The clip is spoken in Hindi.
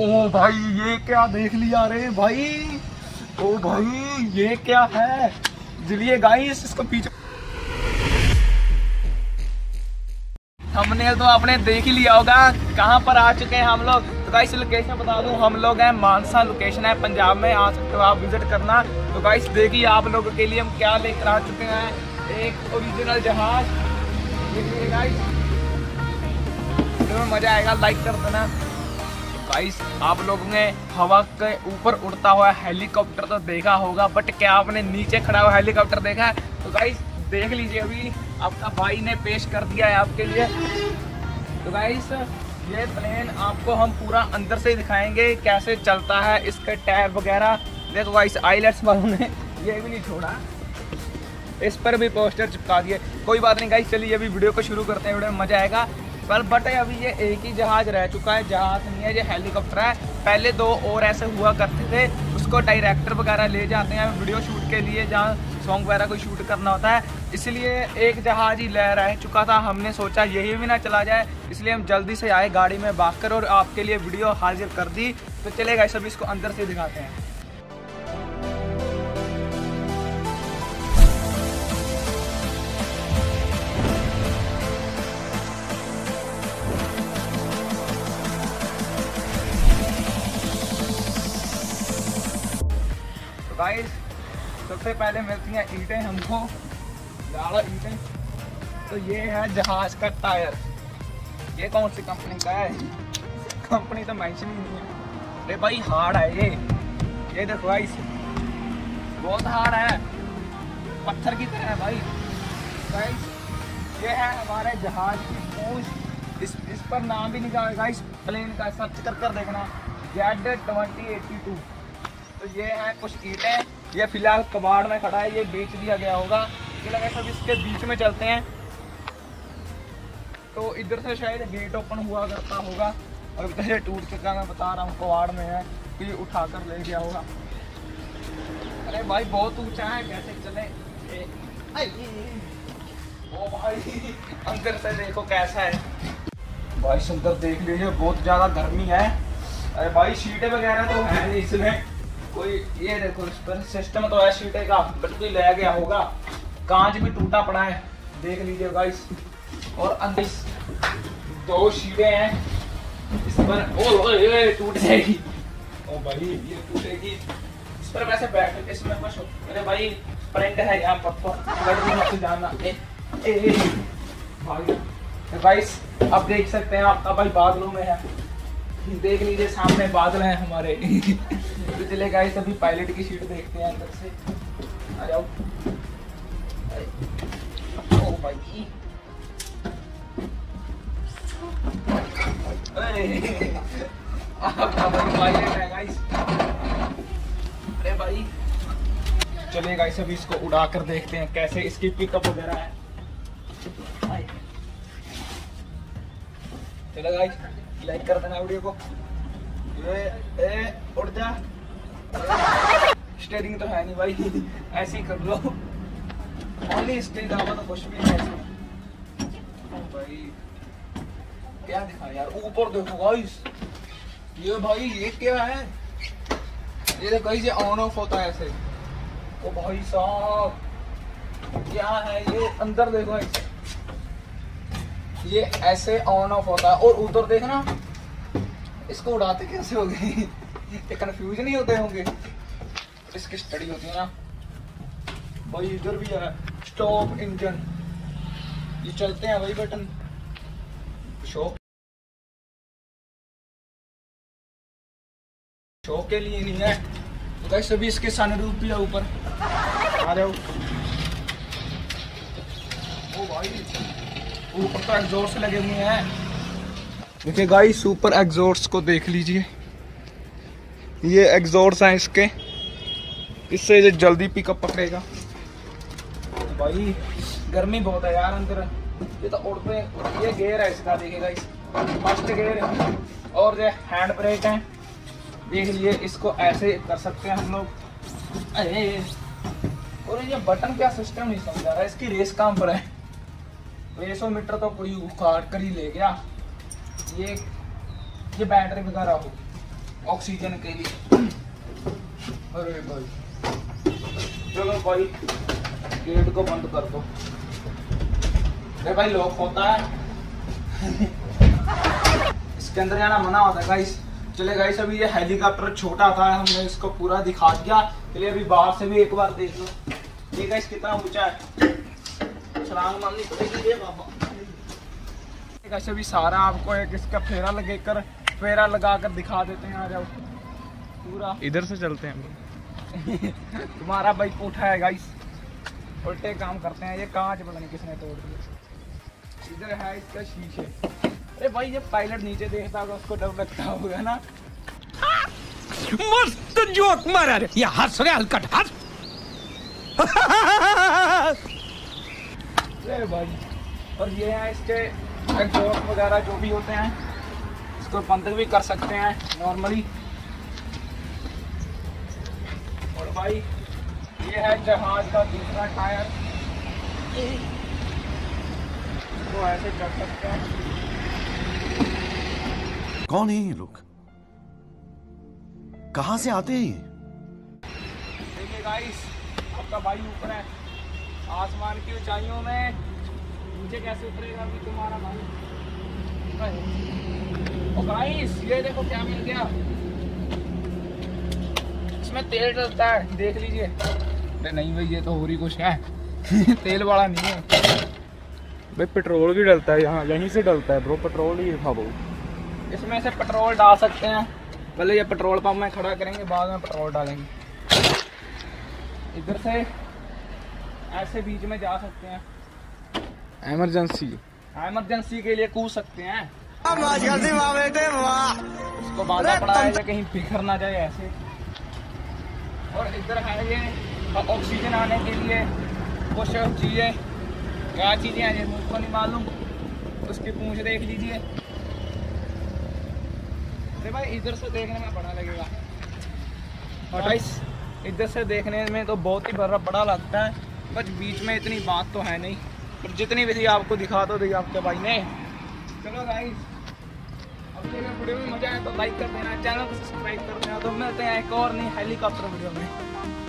ओ भाई ये क्या देख लिया रे भाई, ओ भाई ये क्या है। चलिए गाइस इसको पीछे, हमने तो आपने देख ही लिया होगा कहाँ पर आ चुके हैं हम लोग। तो गाइस लोकेशन बता दूं, हम लोग हैं मानसा, लोकेशन है पंजाब में, आ सकते हो आप विजिट करना। तो गाइस देखिए आप लोगों के लिए हम क्या लेकर आ चुके हैं, एक ओरिजिनल जहाज। देखिए गाइस मजा आएगा, लाइक कर देना। गाइस आप लोगों ने हवा के ऊपर उड़ता हुआ हेलीकॉप्टर तो देखा होगा, बट क्या आपने नीचे खड़ा हुआ हेलीकॉप्टर देखा है? तो गाइस देख लीजिए, अभी आपका भाई ने पेश कर दिया है आपके लिए। तो गाइस ये प्लेन आपको हम पूरा अंदर से ही दिखाएंगे कैसे चलता है, इसके टायर वगैरह। देखो गाइस आईलेट्स वालों ने ये भी नहीं छोड़ा, इस पर भी पोस्टर चिपका दिए। कोई बात नहीं गाइस, चलिए अभी वीडियो को शुरू करते हैं, वीडियो में मजा आएगा। पर बट अभी ये एक ही जहाज रह चुका है, जहाज नहीं है, ये हेलीकॉप्टर है। पहले दो और ऐसे हुआ करते थे, उसको डायरेक्टर वगैरह ले जाते हैं वीडियो शूट के लिए, जहाँ सॉन्ग वगैरह को शूट करना होता है। इसलिए एक जहाज ही रह चुका था, हमने सोचा यही भी ना चला जाए, इसलिए हम जल्दी से आए गाड़ी में भाग कर और आपके लिए वीडियो हाजिर कर दी। तो चलेगा सब इसको अंदर से दिखाते हैं। गाइस सबसे पहले मिलती हैं ईंटें हमको, ज़्यादा ईंटें। तो ये है जहाज का टायर, ये कौन सी कंपनी का है, कंपनी तो मेंशन ही नहीं है। अरे भाई हार्ड है ये देखो गाइस, बहुत हार्ड है, पत्थर की तरह है भाई। गाइस ये है हमारे जहाज की पूंछ, इस पर नाम भी निकाल गाइस प्लेन का, सर्च कर देखना Z-28। तो ये है कुछ ईंटें, ये फिलहाल कबाड़ में खड़ा है, ये बेच दिया गया होगा। चलिए सब इसके बीच में चलते हैं। तो इधर से शायद गेट ओपन हुआ करता होगा और इधर से टूट चुका, मैं बता रहा हूँ कबाड़ में है, कोई उठा कर ले गया होगा। अरे भाई बहुत ऊंचा है, कैसे चले। ओ भाई अंदर से देखो कैसा है भाई, अंदर देख लीजिए, बहुत ज़्यादा गर्मी है। अरे भाई सीटें वगैरह तो है नहीं इसमें कोई, ये देखो इस पर सिस्टम तो है सीटें का, बिल्कुल ले गया होगा, कांच भी टूटा पड़ा है, देख लीजिए गाइस। और अंदर दो सीटें हैं इस पर, ओ ये टूट जाएगी, ओ भाई ये टूटेगी इस पर, वैसे बैठ इसमें कुछ। अरे भाई प्रिंट है यहाँ पत्थर जाना गाइस, आप देख सकते हैं आपका भाई बादलों में है, देख लीजिए सामने बादल हैं हमारे। तो चले गाइस अभी पायलट की सीट देखते हैं अंदर से, आ जाओ। ओ भाई पायलट है गाइस। अरे भाई चले गाइस अभी इसको उड़ा कर देखते हैं कैसे इसकी पिकअप वगैरह है। चले गाइस लाइक कर देना वीडियो को। उड़ जा, स्टेयरिंग तो है नहीं भाई, ऐसे ही कर लो, ओनली स्टेयरिंग दावा तो कुछ भी नहीं है भाई। क्या दिखा यार, ऊपर देखो गाइस, ये भाई ये क्या है, ये देखो गाइस ये ऑन ऑफ होता है ऐसे। ओ भाई साहब क्या है ये, अंदर देखो गाइस ये ऐसे ऑन ऑफ होता है। और उधर देखना इसको उड़ाते कैसे हो गए, ये कन्फ्यूज नहीं होते होंगे, इसकी स्टडी होती है ना भाई। इधर भी है स्टॉप इंजन, ये चलते हैं भाई बटन शो के लिए नहीं है। तो सभी इसके सनरूफ भी है ऊपर, आ जाओ। ओ भाई ऊपर तो एग्जॉस्ट लगे हुए हैं, देखिए गाइस ऊपर एग्जॉस्ट को देख लीजिए, ये एग्जॉस्ट हैं इसके, इससे ये जल्दी पिकअप पकड़ेगा। भाई गर्मी बहुत है यार अंदर, ये तो उड़ते, ये गियर है इसका, देखिए गाइस फर्स्ट गियर और ये हैंड ब्रेक है, देख लीजिए इसको ऐसे कर सकते हैं हम लोग। और ये बटन क्या सिस्टम नहीं समझ आ रहा, इसकी रेस काम पर है, 300 मीटर तो कोई उखाड़ कर ही ले गया। ये बैटरी वगैरह होगी, ऑक्सीजन के लिए। अरे भाई चलो भाई गेट को बंद कर दो। अरे भाई लॉक होता है इसके अंदर, जाना मना होता है गाइस। चले गाइस अभी ये हेलीकॉप्टर छोटा था, हमने इसको पूरा दिखा दिया। चलिए अभी बाहर से भी एक बार देख लो ये गाइस कितना ऊंचा है। छलांग मारनी पड़ेगी ये बाबा। गाइस अभी सारा आपको एक इसका फेरा लगाकर दिखा देते हैं। आ जाओ पूरा इधर से चलते हैं। तुम्हारा बाइक उठा है गाइस, उल्टे काम करते हैं। ये कांच पता नहीं किसने तोड़ दिया। इधर है इसका शीशे। अरे भाई ये पायलट नीचे देखता होगा उसको डर लगता होगा ना। मस्त जोक मारा रे, ये हंस रहे हल्का हंस। अरे भाई और ये है इसके एग्जॉस्ट वगैरह जो भी होते हैं, इसको बंद भी कर सकते हैं नॉर्मली। और भाई ये है जहाज का दूसरा टायर, इसको ऐसे कर सकते हैं। कौन है ये लोग, कहाँ से आते हैं ये? देखिए गाइस आपका भाई ऊपर है आसमान की ऊंचाइयों में, मुझे कैसे उतरेगा अभी तुम्हारा भाई। ओ गाइस ये देखो क्या मिल गया, इसमें तेल डलता है देख लीजिए। अरे नहीं भाई ये तो और ही कुछ है तेल वाला नहीं है भाई, पेट्रोल भी डलता है यहाँ, यहीं से डलता है ब्रो। पेट्रोल ही था वो, इसमें से पेट्रोल डाल सकते हैं। पहले ये पेट्रोल पंप में खड़ा करेंगे, बाद में पेट्रोल डालेंगे। इधर से ऐसे बीच में जा सकते हैं, एमरजेंसी के लिए कूद सकते हैं। उसको बाधा पड़ा है कहीं बिखर ना जाए ऐसे। और इधर है ये ऑक्सीजन आने के लिए कुछ चीजें, क्या चीजें हैं ये मुझको नहीं मालूम, उसकी पूंछ देख लीजिए। अरे भाई इधर से देखने में बड़ा लगेगा, और इधर से देखने में तो बहुत ही बड़ा लगता है, बस बीच में इतनी बात तो है नहीं। पर जितनी भी थी आपको दिखा दो दी आपके भाई ने। चलो गाइस अब वीडियो में मजा आया तो लाइक कर देना, चैनल को सब्सक्राइब कर देना। तो मिलते हैं एक और नई हेलीकॉप्टर वीडियो में।